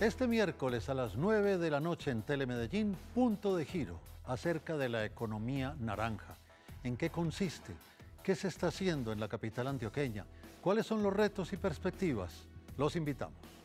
Este miércoles a las 9 de la noche en Telemedellín, Punto de Giro, acerca de la economía naranja. ¿En qué consiste? ¿Qué se está haciendo en la capital antioqueña? ¿Cuáles son los retos y perspectivas? Los invitamos.